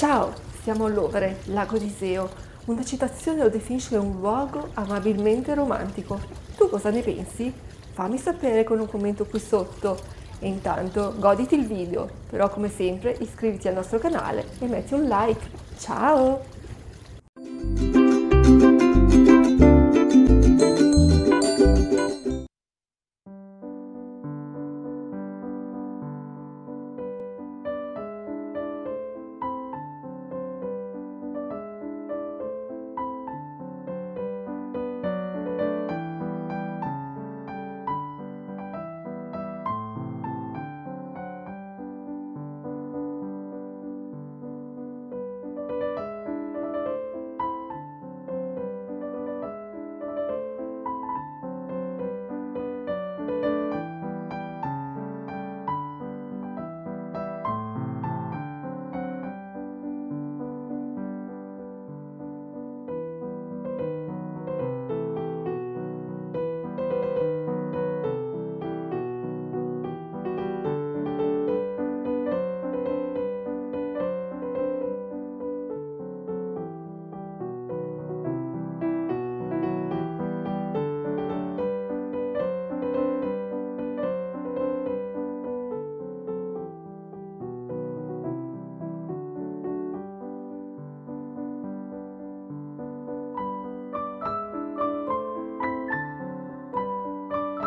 Ciao, siamo al Louvre, Lago di Iseo. Una citazione lo definisce un luogo amabilmente romantico. Tu cosa ne pensi? Fammi sapere con un commento qui sotto. E intanto goditi il video, però come sempre iscriviti al nostro canale e metti un like. Ciao!